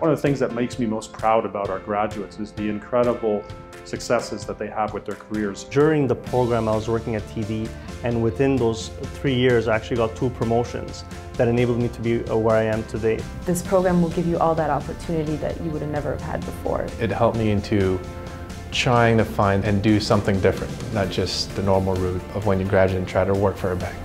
One of the things that makes me most proud about our graduates is the incredible successes that they have with their careers. During the program, I was working at TD, and within those 3 years, I actually got 2 promotions that enabled me to be where I am today. This program will give you all that opportunity that you would have never had before. It helped me into trying to find and do something different, not just the normal route of when you graduate and try to work for a bank.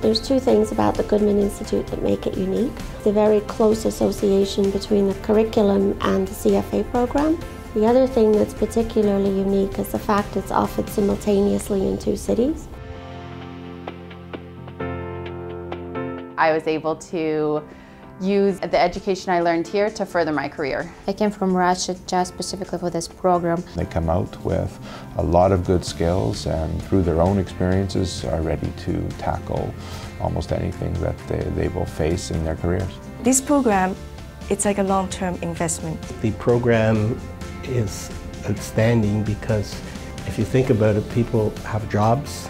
There's 2 things about the Goodman Institute that make it unique. The very close association between the curriculum and the CFA program. The other thing that's particularly unique is the fact it's offered simultaneously in 2 cities. I was able to use the education I learned here to further my career. I came from Russia just specifically for this program. They come out with a lot of good skills and through their own experiences are ready to tackle almost anything that they will face in their careers. This program, it's like a long-term investment. The program is outstanding because if you think about it, people have jobs,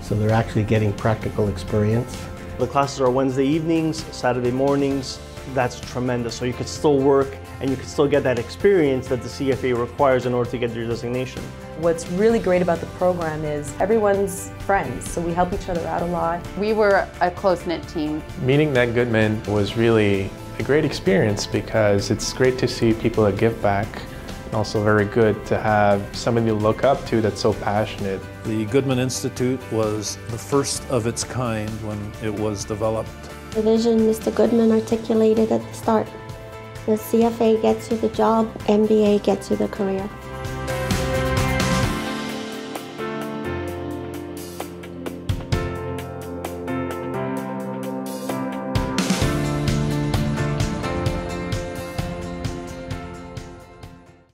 so they're actually getting practical experience. The classes are Wednesday evenings, Saturday mornings. That's tremendous. So you could still work and you could still get that experience that the CFA requires in order to get your designation. What's really great about the program is everyone's friends, so we help each other out a lot. We were a close-knit team. Meeting Ned Goodman was really a great experience because it's great to see people that give back. Also very good to have somebody to look up to that's so passionate. The Goodman Institute was the first of its kind when it was developed. The vision Mr. Goodman articulated at the start. The CFA gets you the job, MBA gets you the career.